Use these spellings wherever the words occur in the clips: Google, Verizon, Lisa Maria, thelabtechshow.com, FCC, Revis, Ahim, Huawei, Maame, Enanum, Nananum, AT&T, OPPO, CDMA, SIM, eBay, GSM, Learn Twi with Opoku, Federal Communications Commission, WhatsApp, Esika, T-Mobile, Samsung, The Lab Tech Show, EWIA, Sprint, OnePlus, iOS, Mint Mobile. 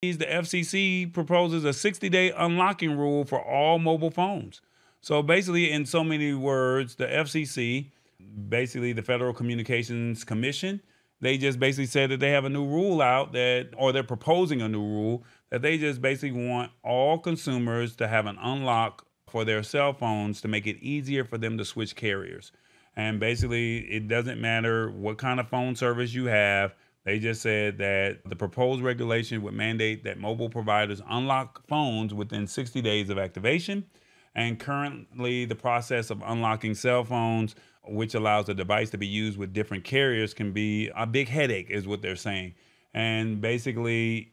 the FCC proposes a 60-day unlocking rule for all mobile phones. So basically, in so many words, the FCC, basically the Federal Communications Commission, they just basically said that they have a new rule out that, or they're proposing a new rule, that they just basically want all consumers to have an unlock for their cell phones to make it easier for them to switch carriers. And basically, it doesn't matter what kind of phone service you have. They just said that the proposed regulation would mandate that mobile providers unlock phones within 60 days of activation. And currently, the process of unlocking cell phones, which allows a device to be used with different carriers, can be a big headache, is what they're saying. And basically,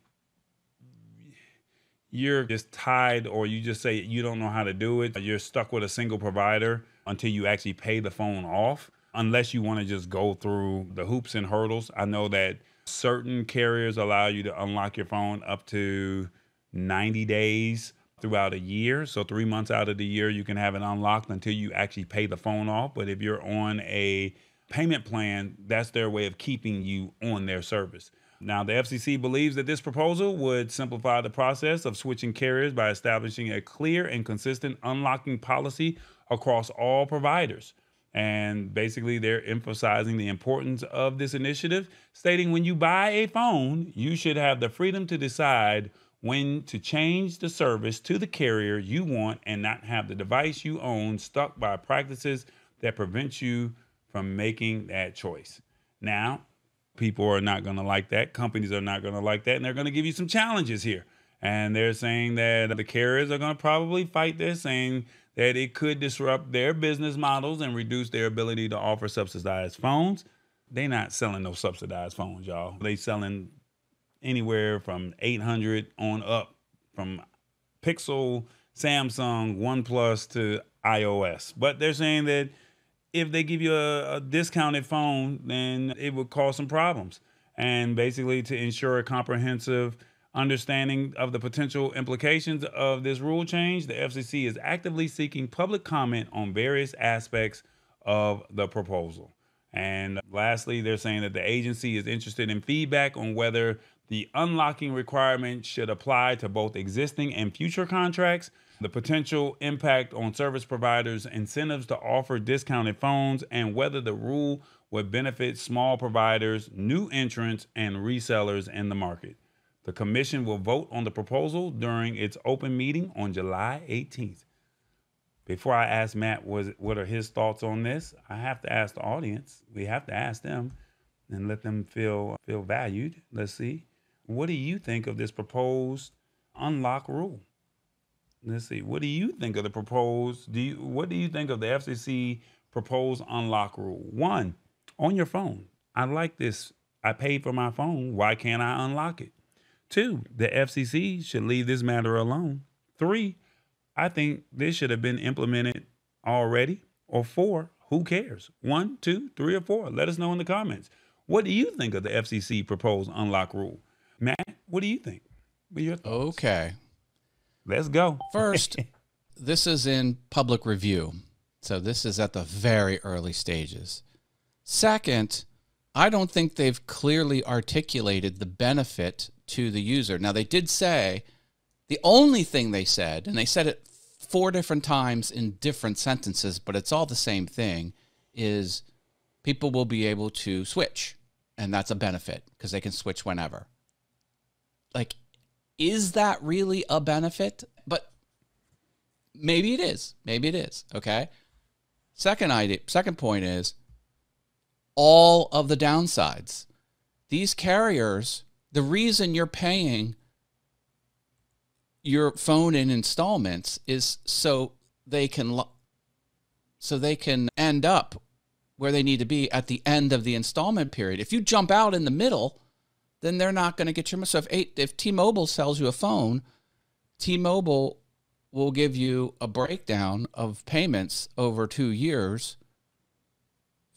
you're just tied, or you just say you don't know how to do it. You're stuck with a single provider until you actually pay the phone off, unless you want to just go through the hoops and hurdles. I know that certain carriers allow you to unlock your phone up to 90 days throughout a year. So 3 months out of the year, you can have it unlocked until you actually pay the phone off. But if you're on a payment plan, that's their way of keeping you on their service. Now, the FCC believes that this proposal would simplify the process of switching carriers by establishing a clear and consistent unlocking policy across all providers. And basically, they're emphasizing the importance of this initiative, stating when you buy a phone, you should have the freedom to decide when to change the service to the carrier you want and not have the device you own stuck by practices that prevent you from making that choice. Now, people are not going to like that. Companies are not going to like that. And they're going to give you some challenges here. And they're saying that the carriers are going to probably fight this, saying that it could disrupt their business models and reduce their ability to offer subsidized phones. They're not selling no subsidized phones, y'all. They selling anywhere from 800 on up, from Pixel, Samsung, OnePlus to iOS. But they're saying that if they give you a discounted phone, then it would cause some problems. And basically, to ensure a comprehensive understanding of the potential implications of this rule change, the FCC is actively seeking public comment on various aspects of the proposal. And lastly, they're saying that the agency is interested in feedback on whether the unlocking requirement should apply to both existing and future contracts, the potential impact on service providers' incentives to offer discounted phones, and whether the rule would benefit small providers, new entrants, and resellers in the market. The commission will vote on the proposal during its open meeting on July 18th. Before I ask Matt what are his thoughts on this, I have to ask the audience. We have to ask them and let them feel valued. Let's see. What do you think of this proposed unlock rule? Let's see. What do you think of the proposed? What do you think of the FCC proposed unlock rule? One, on your phone. I like this. I paid for my phone. Why can't I unlock it? Two, the FCC should leave this matter alone. Three, I think this should have been implemented already. Or four, who cares? One, two, three, or four. Let us know in the comments. What do you think of the FCC proposed unlock rule? Matt, what do you think? What are your thoughts? Okay. Let's go. First, this is in public review. So this is at the very early stages. Second, I don't think they've clearly articulated the benefit to the user. Now, they did say, the only thing they said, and they said it 4 different times in different sentences, but it's all the same thing, is people will be able to switch. And that's a benefit because they can switch whenever. Like, is that really a benefit? But maybe it is. Maybe it is. Okay. Second point is all of the downsides. These carriers, the reason you're paying your phone in installments is so they can end up where they need to be at the end of the installment period. If you jump out in the middle, then they're not going to get your money. So if T-Mobile sells you a phone, T-Mobile will give you a breakdown of payments over 2 years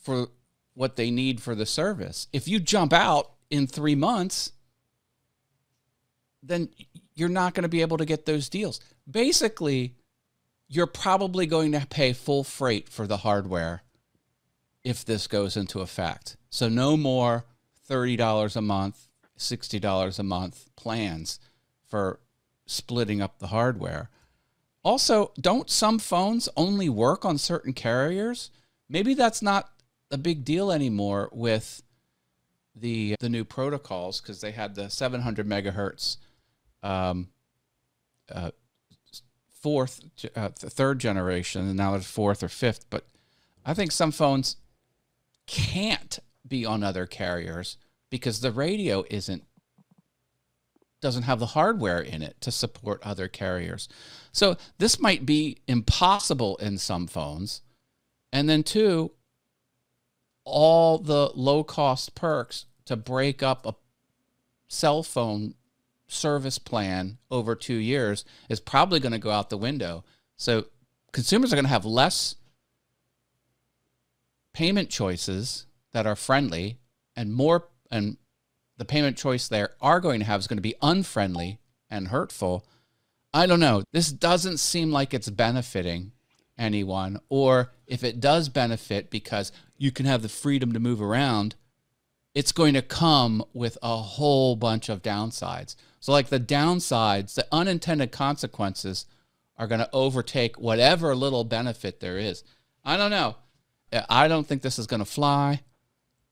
for what they need for the service. If you jump out in 3 months, then you're not going to be able to get those deals. Basically, you're probably going to pay full freight for the hardware if this goes into effect. So no more $30 a month, $60 a month plans. for splitting up the hardware. Also, don't some phones only work on certain carriers? Maybe that's not a big deal anymore with the new protocols, because they had the 700 megahertz third generation, and now there's fourth or fifth. But I think some phones can't be on other carriers because the radio doesn't have the hardware in it to support other carriers. So this might be impossible in some phones. And then two, all the low-cost perks to break up a cell phone service plan over 2 years is probably going to go out the window. So consumers are going to have less payment choices that are friendly, and more, and the payment choice they are going to have is going to be unfriendly and hurtful. I don't know. This doesn't seem like it's benefiting anyone, or if it does benefit because you can have the freedom to move around, it's going to come with a whole bunch of downsides. So like the downsides, the unintended consequences are going to overtake whatever little benefit there is. I don't know. I don't think this is going to fly.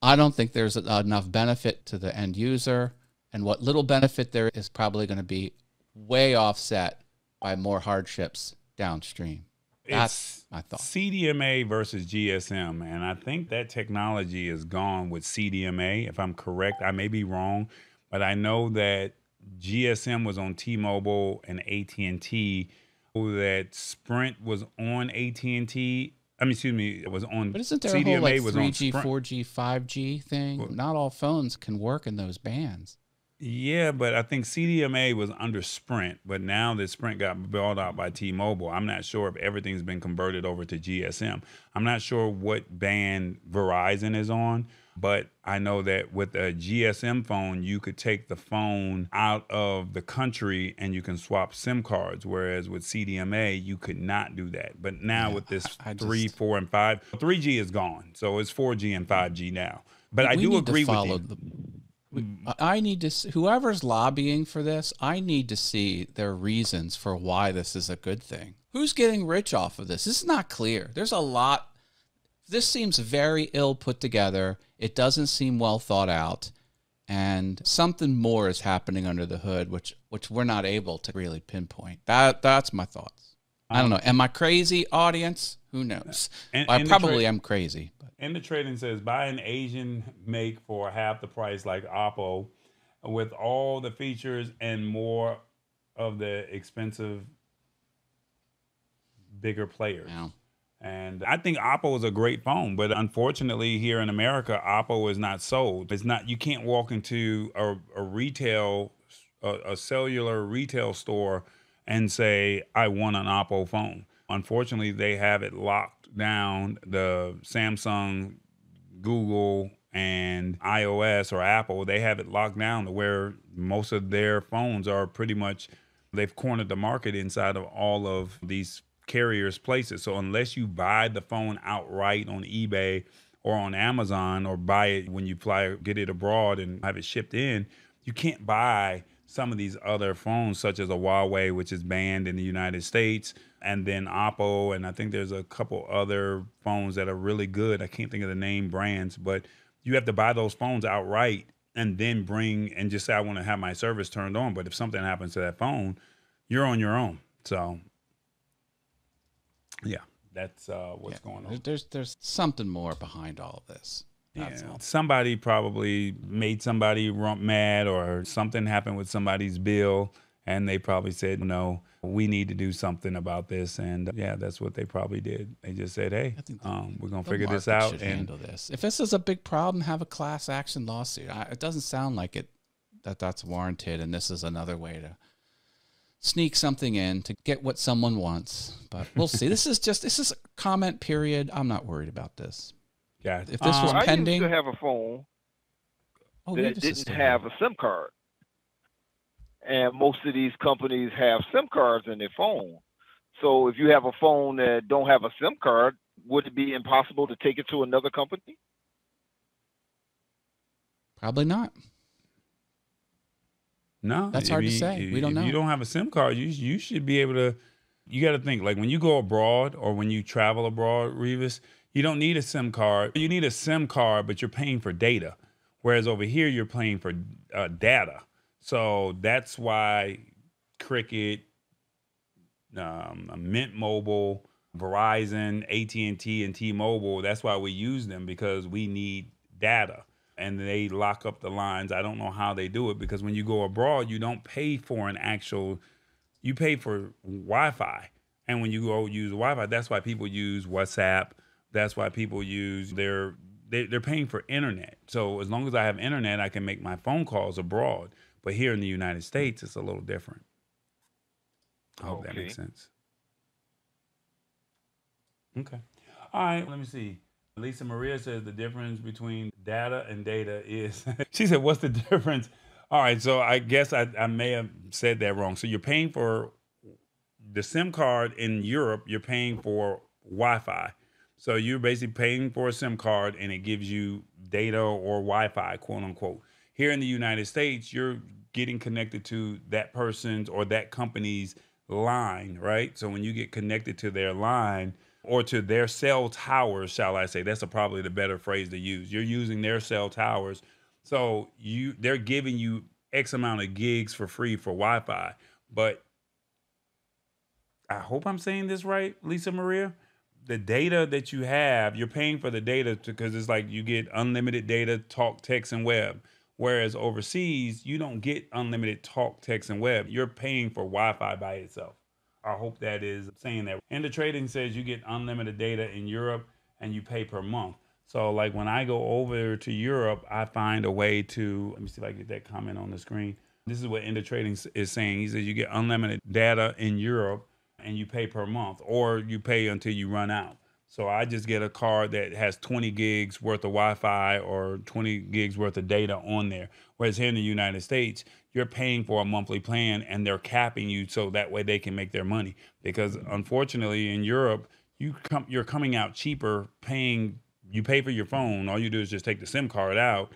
I don't think there's enough benefit to the end user. And what little benefit there is probably going to be way offset by more hardships downstream. That's my thought. CDMA versus GSM, and I think that technology is gone with CDMA. If I'm correct, I may be wrong, but I know that GSM was on T-Mobile and AT&T, that Sprint was on AT&T. I mean, excuse me, it was on. But isn't there CDMA a whole like 3G, 4G, 5G thing? Well, not all phones can work in those bands. Yeah, but I think CDMA was under Sprint, but now that Sprint got bought out by T-Mobile, I'm not sure if everything's been converted over to GSM. I'm not sure what band Verizon is on, but I know that with a GSM phone, you could take the phone out of the country and you can swap SIM cards, whereas with CDMA, you could not do that. But now with this 3, 4, and 5, 3G is gone, so it's 4G and 5G now. But I do agree with you. I need to see, whoever's lobbying for this, I need to see their reasons for why this is a good thing. Who's getting rich off of this? This is not clear. There's a lot. This seems very ill put together. It doesn't seem well thought out. And something more is happening under the hood, which we're not able to really pinpoint. That's my thoughts. I don't know. Am I crazy, audience? Who knows? I probably am crazy. But. And the trading says, buy an Asian make for half the price like OPPO with all the features and more of the expensive, bigger players. Wow. And I think OPPO is a great phone, but unfortunately here in America, OPPO is not sold. It's not. You can't walk into a cellular retail store and say, I want an OPPO phone. Unfortunately, they have it locked down, the Samsung, Google, and iOS or Apple, they have it locked down to where most of their phones are pretty much, they've cornered the market inside of all of these carriers' places. So unless you buy the phone outright on eBay or on Amazon, or buy it when you fly, get it abroad and have it shipped in, you can't buy some of these other phones, such as a Huawei, which is banned in the United States, and then OPPO, and I think there's a couple other phones that are really good. I can't think of the name brands, but you have to buy those phones outright and then bring and just say, I want to have my service turned on. But if something happens to that phone, you're on your own. So, yeah, that's what's going on. There's something more behind all of this. Yeah, somebody probably made somebody mad, or something happened with somebody's bill, and they probably said, no, we need to do something about this. And yeah, that's what they probably did. They just said, hey, we're going to figure this out. And handle this. If this is a big problem, have a class action lawsuit. It doesn't sound like it, that's warranted. And this is another way to sneak something in to get what someone wants. But we'll see. This is a comment period. I'm not worried about this. Yeah. If this was pending, I used to have a phone that didn't have a SIM card. And most of these companies have SIM cards in their phone. So if you have a phone that don't have a SIM card, would it be impossible to take it to another company? Probably not. No. That's hard to say. We don't know. If you don't have a SIM card, you should be able to, you got to think, like when you go abroad or when you travel abroad, Revis, you don't need a SIM card. You need a SIM card, but you're paying for data. Whereas over here, you're paying for data. So that's why Cricket, Mint Mobile, Verizon, AT&T, and T-Mobile, that's why we use them, because we need data. And they lock up the lines. I don't know how they do it, because when you go abroad, you don't pay for an actual, you pay for Wi-Fi. And when you go use Wi-Fi, that's why people use WhatsApp. That's why people use they're paying for internet. So as long as I have internet, I can make my phone calls abroad. But here in the United States, it's a little different. I hope that makes sense. Okay. All right, let me see. Lisa Maria says the difference between data and data is, she said, what's the difference? All right, so I guess I may have said that wrong. So you're paying for the SIM card in Europe, you're paying for Wi-Fi. So you're basically paying for a SIM card and it gives you data or Wi-Fi, quote unquote. Here in the United States, you're getting connected to that person's or that company's line, right? So when you get connected to their line, or to their cell towers, shall I say. That's probably the better phrase to use. You're using their cell towers. So they're giving you X amount of gigs for free for Wi-Fi. But I hope I'm saying this right, Lisa Maria. The data that you have, you're paying for the data because it's like you get unlimited data, talk, text, and web. Whereas overseas, you don't get unlimited talk, text, and web. You're paying for Wi-Fi by itself. I hope that is saying that. And the trading says you get unlimited data in Europe and you pay per month. So like when I go over to Europe, I find a way to, let me see if I get that comment on the screen. This is what End of Trading is saying. He says you get unlimited data in Europe and you pay per month, or you pay until you run out. So I just get a card that has 20 gigs worth of Wi-Fi or 20 gigs worth of data on there. Whereas here in the United States, you're paying for a monthly plan and they're capping you so that way they can make their money. Because unfortunately in Europe, you're coming out cheaper paying, you pay for your phone. All you do is just take the SIM card out,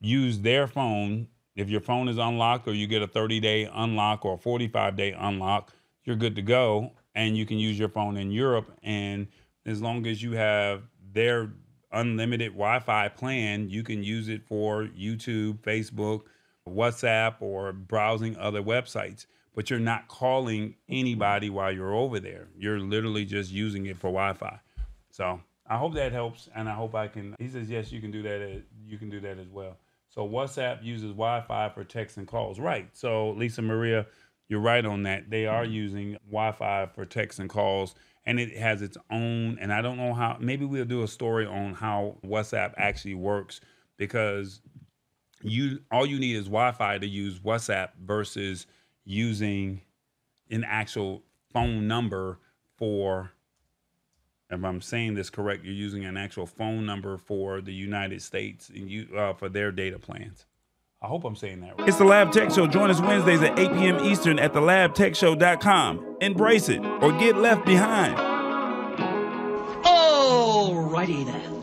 use their phone. If your phone is unlocked or you get a 30-day unlock or a 45-day unlock, you're good to go. And you can use your phone in Europe. And as long as you have their unlimited Wi-Fi plan, you can use it for YouTube, Facebook, WhatsApp, or browsing other websites. But you're not calling anybody while you're over there. You're literally just using it for Wi-Fi. So I hope that helps. And I hope I can, he says, yes, you can do that. You can do that as well. So WhatsApp uses Wi-Fi for text and calls. Right. So Lisa Maria, you're right on that. They are using Wi-Fi for texts and calls, and it has its own, and I don't know how, maybe we'll do a story on how WhatsApp actually works, because all you need is Wi-Fi to use WhatsApp versus using an actual phone number for, if I'm saying this correct, you're using an actual phone number for the United States and for their data plans. I hope I'm saying that right. It's The Lab Tech Show. Join us Wednesdays at 8 p.m. Eastern at thelabtechshow.com. Embrace it or get left behind. Alrighty then.